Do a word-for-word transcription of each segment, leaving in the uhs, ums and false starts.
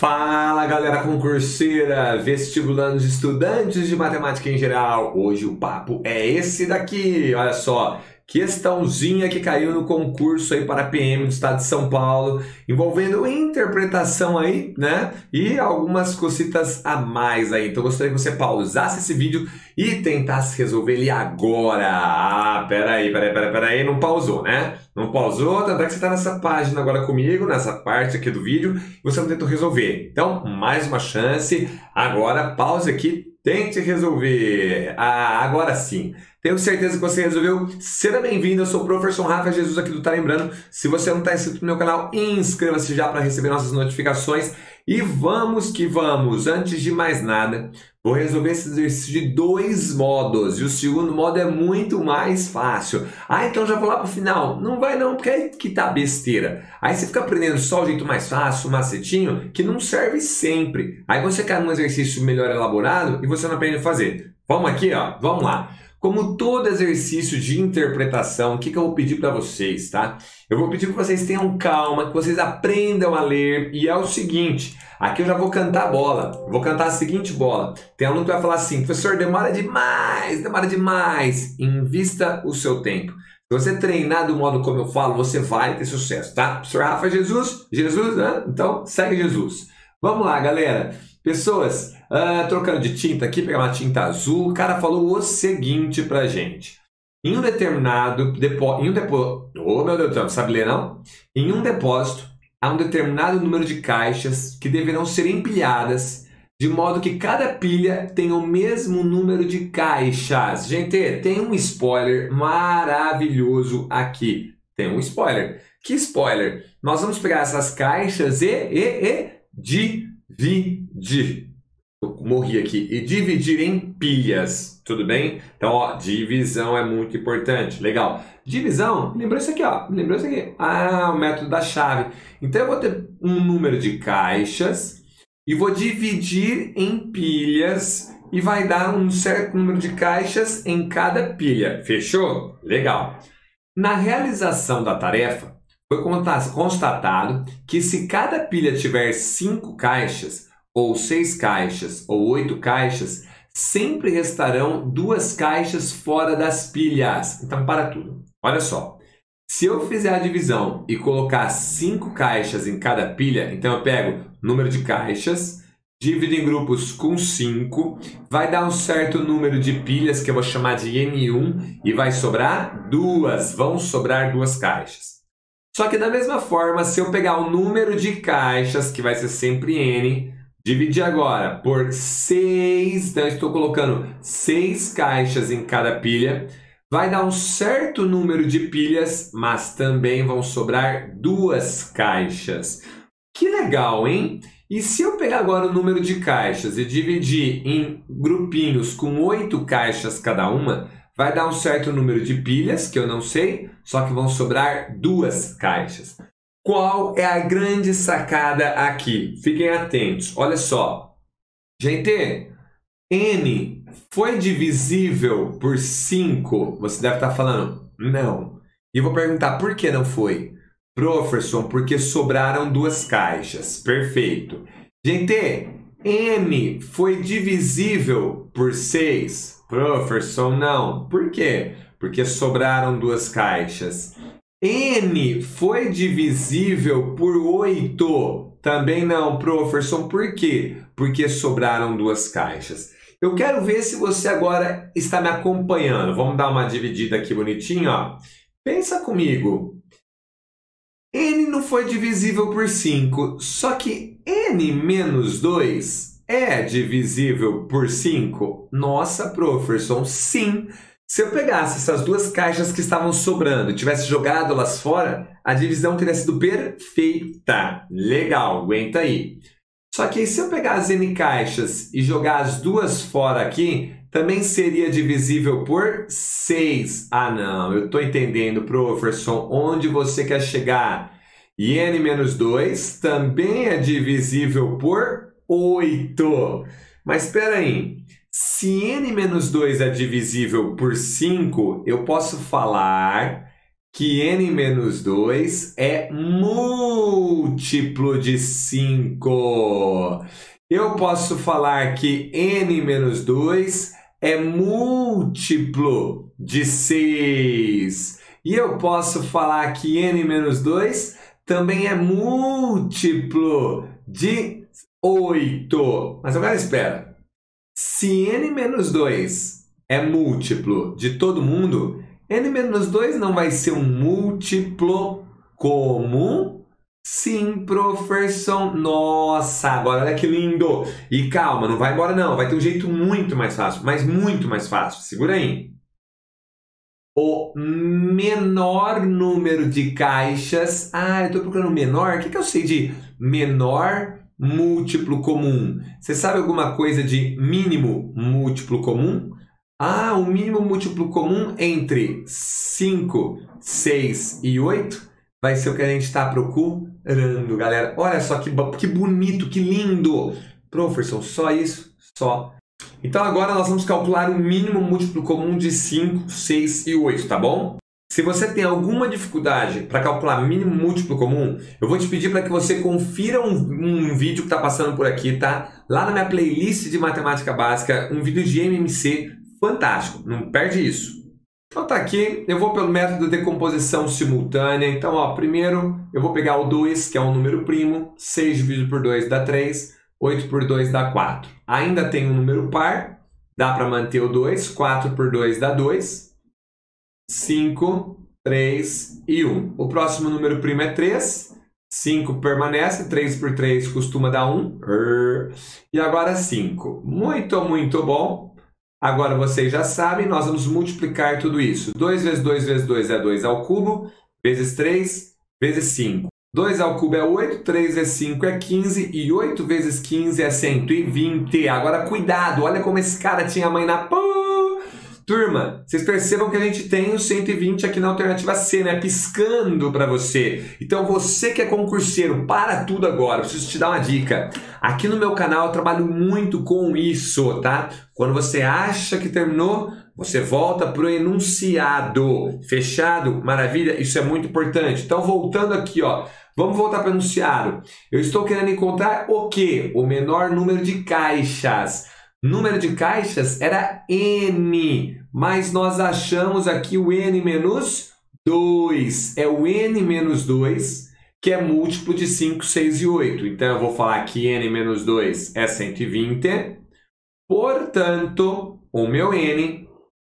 Fala galera concurseira, vestibulandos, estudantes de matemática em geral. Hoje o papo é esse daqui, olha só. Questãozinha que caiu no concurso aí para a P M do Estado de São Paulo, envolvendo interpretação aí, né? E algumas cositas a mais aí. Então, eu gostaria que você pausasse esse vídeo e tentasse resolver ele agora. Ah, peraí, peraí, peraí, peraí. Não pausou, né? Não pausou, tanto é que você está nessa página agora comigo, nessa parte aqui do vídeo, e você não tentou resolver. Então, mais uma chance. Agora, pause aqui. Tente resolver. Ah, agora sim. Tenho certeza que você resolveu. Seja bem-vindo. Eu sou o Professor Rafa Jesus aqui do Tá Lembrando. Se você não está inscrito no meu canal, inscreva-se já para receber nossas notificações. E vamos que vamos. Antes de mais nada, vou resolver esse exercício de dois modos. E o segundo modo é muito mais fácil. Ah, então já vou lá para o final. Não vai não, porque aí que tá besteira. Aí você fica aprendendo só o jeito mais fácil, o macetinho, que não serve sempre. Aí você cai num exercício melhor elaborado e você não aprende a fazer. Vamos aqui, ó. Vamos lá. Como todo exercício de interpretação, o que, que eu vou pedir para vocês, tá? Eu vou pedir que vocês tenham calma, que vocês aprendam a ler. E é o seguinte, aqui eu já vou cantar a bola. Vou cantar a seguinte bola. Tem aluno que vai falar assim, professor, demora demais, demora demais. Invista o seu tempo. Se você treinar do modo como eu falo, você vai ter sucesso, tá? Professor Rafa Jesus, Jesus, né? Então segue Jesus. Vamos lá, galera. Pessoas, uh, trocando de tinta aqui, pegar uma tinta azul, o cara falou o seguinte pra gente. Em um determinado depósito... Em um depo... Oh, meu Deus, não sabe ler, não? Em um depósito, há um determinado número de caixas que deverão ser empilhadas, de modo que cada pilha tenha o mesmo número de caixas. Gente, tem um spoiler maravilhoso aqui. Tem um spoiler. Que spoiler? Nós vamos pegar essas caixas e... e, e de... dividir, eu morri aqui, e dividir em pilhas, tudo bem? Então, ó, divisão é muito importante, legal. Divisão, lembrou isso aqui, ó, lembrou isso aqui, ah, o método da chave. Então, eu vou ter um número de caixas e vou dividir em pilhas e vai dar um certo número de caixas em cada pilha, fechou? Legal. Na realização da tarefa, foi constatado que se cada pilha tiver cinco caixas, ou seis caixas, ou oito caixas, sempre restarão duas caixas fora das pilhas. Então, para tudo. Olha só. Se eu fizer a divisão e colocar cinco caixas em cada pilha, então eu pego número de caixas, divido em grupos com cinco, vai dar um certo número de pilhas, que eu vou chamar de N um, e vai sobrar duas. Vão sobrar duas caixas. Só que da mesma forma, se eu pegar o número de caixas, que vai ser sempre N, dividir agora por seis, então eu estou colocando seis caixas em cada pilha, vai dar um certo número de pilhas, mas também vão sobrar duas caixas. Que legal, hein? E se eu pegar agora o número de caixas e dividir em grupinhos com oito caixas cada uma, vai dar um certo número de pilhas, que eu não sei, só que vão sobrar duas caixas. Qual é a grande sacada aqui? Fiquem atentos. Olha só. Gente, N foi divisível por cinco? Você deve estar falando, não. E vou perguntar, por que não foi? Professor, porque sobraram duas caixas. Perfeito. Gente, M foi divisível por seis? Professor, não. Por quê? Porque sobraram duas caixas. N foi divisível por oito? Também não, professor. Por quê? Porque sobraram duas caixas. Eu quero ver se você agora está me acompanhando. Vamos dar uma dividida aqui bonitinho, ó. Pensa comigo. N não foi divisível por cinco, só que N menos dois... é divisível por cinco? Nossa, professor, sim. Se eu pegasse essas duas caixas que estavam sobrando e tivesse jogado elas fora, a divisão teria sido perfeita. Legal, aguenta aí. Só que se eu pegar as N caixas e jogar as duas fora aqui, também seria divisível por seis. Ah, não, eu estou entendendo, professor, onde você quer chegar. E N menos dois também é divisível por oito. Mas espera aí, se N menos dois é divisível por cinco, eu posso falar que N menos dois é múltiplo de cinco. Eu posso falar que N menos dois é múltiplo de seis. E eu posso falar que N menos dois também é múltiplo de oito. Mas agora espera. Se N menos dois é múltiplo de todo mundo, N menos dois não vai ser um múltiplo comum? Sim, professor. Nossa, agora olha que lindo. E calma, não vai embora não. Vai ter um jeito muito mais fácil, mas muito mais fácil. Segura aí. O menor número de caixas... Ah, eu estou procurando menor. O que, que eu sei de menor múltiplo comum? Você sabe alguma coisa de mínimo múltiplo comum? Ah, o mínimo múltiplo comum entre cinco, seis e oito vai ser o que a gente está procurando, galera. Olha só que, que bonito, que lindo. Professor, só isso? Só. Então agora nós vamos calcular o mínimo múltiplo comum de cinco, seis e oito, tá bom? Se você tem alguma dificuldade para calcular mínimo múltiplo comum, eu vou te pedir para que você confira um, um vídeo que está passando por aqui, tá? Lá na minha playlist de matemática básica, um vídeo de M M C fantástico, não perde isso. Então tá aqui, eu vou pelo método de decomposição simultânea. Então, ó, primeiro eu vou pegar o dois, que é um número primo, seis dividido por dois dá três, oito por dois dá quatro. Ainda tem um número par, dá para manter o dois, quatro por dois dá dois, cinco, três e um. O próximo número primo é três, cinco permanece, três por três costuma dar um, e agora cinco. Muito, muito bom. Agora vocês já sabem, nós vamos multiplicar tudo isso. dois vezes dois vezes dois é dois ao cubo, vezes três, vezes cinco. dois ao cubo é oito, três vezes cinco é quinze e oito vezes quinze é cento e vinte. Agora cuidado, olha como esse cara tinha a mãe na... Turma, vocês percebam que a gente tem o cento e vinte aqui na alternativa C, né? Piscando para você. Então você que é concurseiro, para tudo agora. Preciso te dar uma dica. Aqui no meu canal eu trabalho muito com isso, tá? Quando você acha que terminou, você volta pro enunciado. Fechado? Maravilha? Isso é muito importante. Então voltando aqui, ó. Vamos voltar para o enunciado. Eu estou querendo encontrar o quê? O menor número de caixas. Número de caixas era N, mas nós achamos aqui o N menos dois. É o N menos dois que é múltiplo de cinco, seis e oito. Então, eu vou falar que N menos dois é cento e vinte. Portanto, o meu N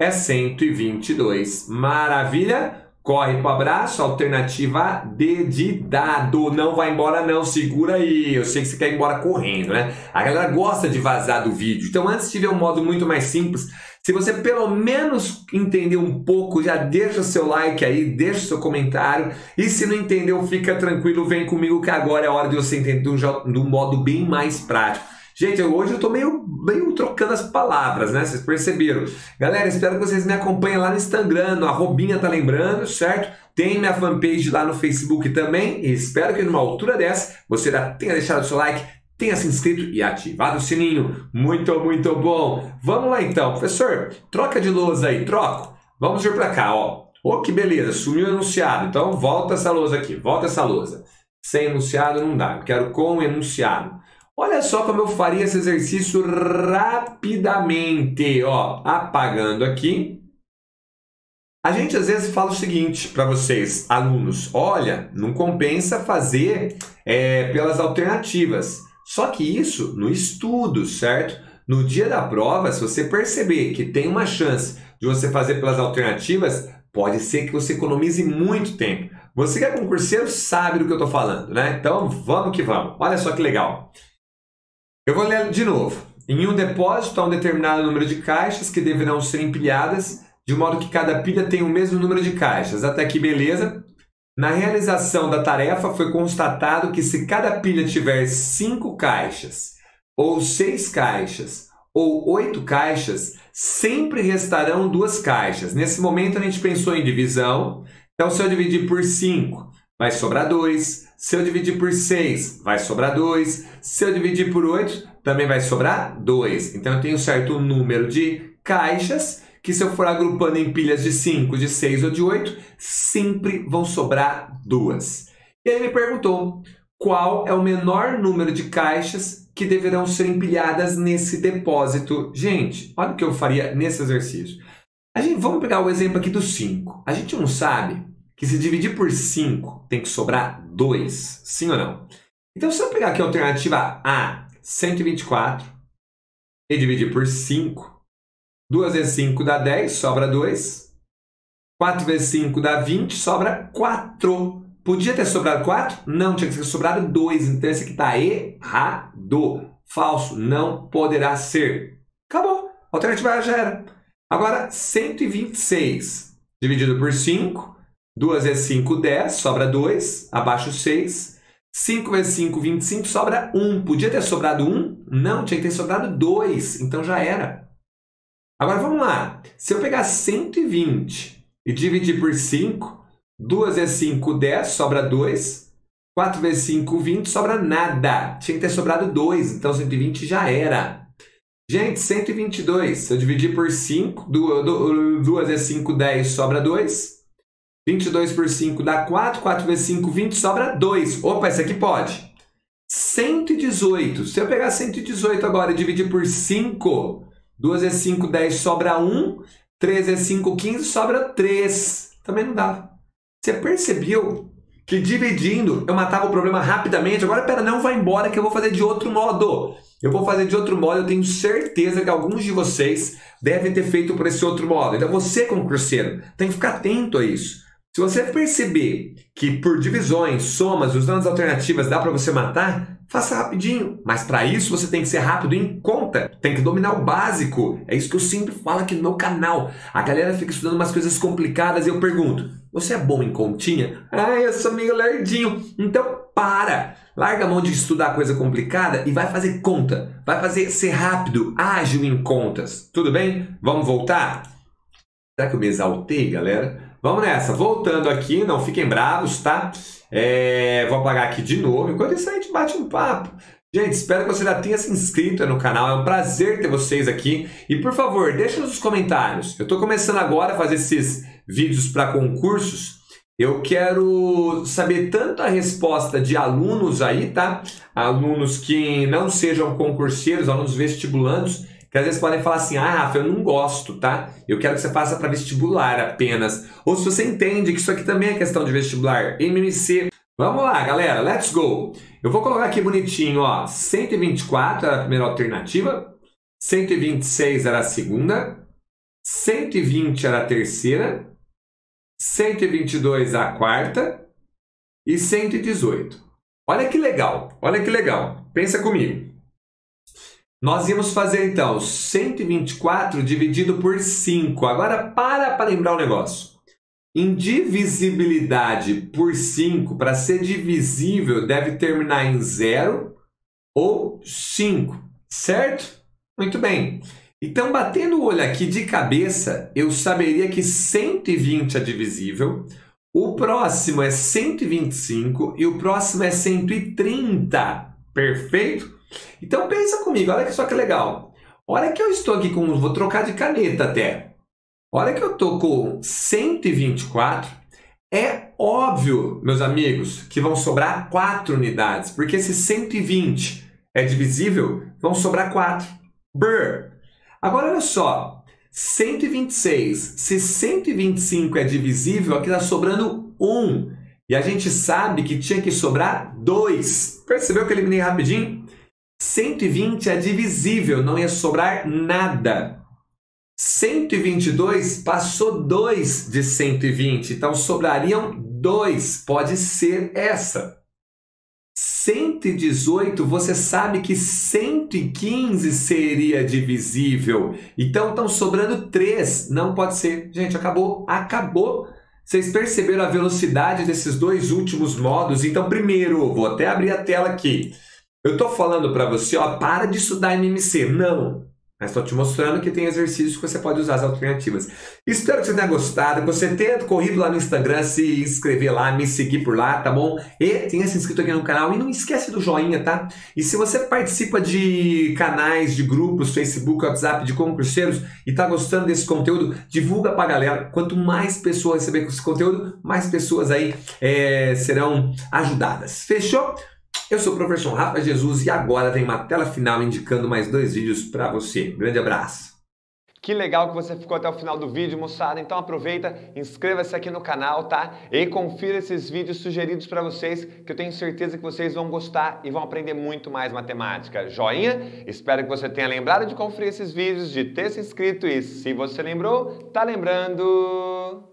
é cento e vinte e dois. Maravilha? Corre para o abraço. Alternativa D de dado. Não vai embora não, segura aí. Eu sei que você quer ir embora correndo, né? A galera gosta de vazar do vídeo. Então antes de ver um modo muito mais simples, se você pelo menos entender um pouco, já deixa o seu like aí, deixa o seu comentário. E se não entendeu, fica tranquilo, vem comigo que agora é a hora de você entender de um modo bem mais prático. Gente, hoje eu tô meio, meio trocando as palavras, né? Vocês perceberam. Galera, espero que vocês me acompanhem lá no Instagram, no arrobinha Tá Lembrando, certo? Tem minha fanpage lá no Facebook também. E espero que numa altura dessa, você já tenha deixado o seu like, tenha se inscrito e ativado o sininho. Muito, muito bom. Vamos lá então. Professor, troca de lousa aí, troco. Vamos vir pra cá, ó. Ô, que beleza, sumiu o enunciado. Então, volta essa lousa aqui, volta essa lousa. Sem enunciado não dá, eu quero com enunciado. Olha só como eu faria esse exercício rapidamente, ó, apagando aqui. A gente às vezes fala o seguinte para vocês, alunos, olha, não compensa fazer é, pelas alternativas. Só que isso no estudo, certo? No dia da prova, se você perceber que tem uma chance de você fazer pelas alternativas, pode ser que você economize muito tempo. Você que é concurseiro sabe do que eu estou falando, né? Então vamos que vamos. Olha só que legal. Eu vou ler de novo. Em um depósito há um determinado número de caixas que deverão ser empilhadas, de modo que cada pilha tenha o mesmo número de caixas. Até aqui, beleza? Na realização da tarefa, foi constatado que se cada pilha tiver cinco caixas, ou seis caixas, ou oito caixas, sempre restarão duas caixas. Nesse momento, a gente pensou em divisão. Então, se eu dividir por cinco, vai sobrar dois. Se eu dividir por seis, vai sobrar dois. Se eu dividir por oito, também vai sobrar dois. Então, eu tenho um certo número de caixas que se eu for agrupando em pilhas de cinco, de seis ou de oito, sempre vão sobrar duas. E aí me perguntou qual é o menor número de caixas que deverão ser empilhadas nesse depósito. Gente, olha o que eu faria nesse exercício. A gente, vamos pegar o exemplo aqui do cinco. A gente não sabe que se dividir por cinco tem que sobrar dois, sim ou não? Então, se eu pegar aqui a alternativa A, cento e vinte e quatro, e dividir por cinco, duas vezes cinco dá dez, sobra dois. quatro vezes cinco dá vinte, sobra quatro. Podia ter sobrado quatro? Não, tinha que ter sobrado dois. Então, esse aqui está errado. Falso, não poderá ser. Acabou. A alternativa A já era. Agora, cento e vinte e seis dividido por cinco, duas vezes cinco, dez, sobra dois, abaixo seis, cinco vezes cinco, vinte e cinco, sobra um. Podia ter sobrado um? Não, tinha que ter sobrado dois, então já era. Agora, vamos lá. Se eu pegar cento e vinte e dividir por cinco, duas vezes cinco, dez, sobra dois, quatro vezes cinco, vinte, sobra nada. Tinha que ter sobrado dois, então cento e vinte já era. Gente, cento e vinte e dois, se eu dividir por cinco, duas vezes cinco, dez, sobra dois. vinte e dois por cinco dá quatro, quatro vezes cinco, vinte, sobra dois. Opa, esse aqui pode. cento e dezoito, se eu pegar cento e dezoito agora e dividir por cinco, duas vezes cinco, dez, sobra um. três vezes cinco, quinze, sobra três. Também não dá. Você percebeu que dividindo eu matava o problema rapidamente? Agora, pera, não vai embora que eu vou fazer de outro modo. Eu vou fazer de outro modo, eu tenho certeza que alguns de vocês devem ter feito por esse outro modo. Então você, concurseiro, tem que ficar atento a isso. Se você perceber que por divisões, somas, usando as alternativas dá para você matar, faça rapidinho. Mas para isso você tem que ser rápido em conta, tem que dominar o básico. É isso que eu sempre falo aqui no meu canal. A galera fica estudando umas coisas complicadas e eu pergunto, você é bom em continha? Ah, eu sou meio lerdinho. Então para! Larga a mão de estudar coisa complicada e vai fazer conta. Vai fazer ser rápido, ágil em contas. Tudo bem? Vamos voltar? Será que eu me exaltei, galera? Vamos nessa. Voltando aqui, não fiquem bravos, tá? É, vou apagar aqui de novo. Enquanto isso, a gente bate um papo. Gente, espero que você já tenha se inscrito no canal. É um prazer ter vocês aqui. E, por favor, deixa nos comentários. Eu estou começando agora a fazer esses vídeos para concursos. Eu quero saber tanto a resposta de alunos aí, tá? Alunos que não sejam concurseiros, alunos vestibulandos, que às vezes podem falar assim, ah, Rafa, eu não gosto, tá? Eu quero que você faça para vestibular apenas. Ou se você entende que isso aqui também é questão de vestibular, M M C. Vamos lá, galera, let's go! Eu vou colocar aqui bonitinho, ó, cento e vinte e quatro era a primeira alternativa, cento e vinte e seis era a segunda, cento e vinte era a terceira, cento e vinte e dois a quarta e cento e dezoito. Olha que legal, olha que legal. Pensa comigo. Nós íamos fazer, então, cento e vinte e quatro dividido por cinco. Agora, para para lembrar o negócio. Indivisibilidade por cinco, para ser divisível, deve terminar em zero ou cinco, certo? Muito bem. Então, batendo o olho aqui de cabeça, eu saberia que cento e vinte é divisível, o próximo é cento e vinte e cinco e o próximo é cento e trinta, perfeito? Então, pensa comigo, olha só que legal. Olha que eu estou aqui com, vou trocar de caneta até. Olha que eu estou com cento e vinte e quatro, é óbvio, meus amigos, que vão sobrar quatro unidades, porque se cento e vinte é divisível, vão sobrar quatro. Brrr! Agora, olha só, cento e vinte e seis, se cento e vinte e cinco é divisível, aqui está sobrando um. E a gente sabe que tinha que sobrar dois. Percebeu que eu eliminei rapidinho? cento e vinte é divisível, não ia sobrar nada. cento e vinte e dois passou dois de cento e vinte, então sobrariam dois. Pode ser essa. cento e dezoito, você sabe que cento e quinze seria divisível. Então, estão sobrando três. Não pode ser. Gente, acabou. Acabou. Vocês perceberam a velocidade desses dois últimos modos? Então, primeiro, vou até abrir a tela aqui. Eu estou falando para você, ó, para de estudar M M C. Não. Mas estou te mostrando que tem exercícios que você pode usar as alternativas. Espero que você tenha gostado, que você tenha corrido lá no Instagram, se inscrever lá, me seguir por lá, tá bom? E tenha se inscrito aqui no canal e não esquece do joinha, tá? E se você participa de canais, de grupos, Facebook, WhatsApp, de concurseiros e tá gostando desse conteúdo, divulga pra galera. Quanto mais pessoas receber esse conteúdo, mais pessoas aí é, serão ajudadas. Fechou? Eu sou o professor Rafa Jesus e agora tem uma tela final indicando mais dois vídeos para você. Grande abraço! Que legal que você ficou até o final do vídeo, moçada. Então aproveita, inscreva-se aqui no canal, tá? E confira esses vídeos sugeridos para vocês, que eu tenho certeza que vocês vão gostar e vão aprender muito mais matemática. Joinha? Espero que você tenha lembrado de conferir esses vídeos, de ter se inscrito e, se você lembrou, tá lembrando...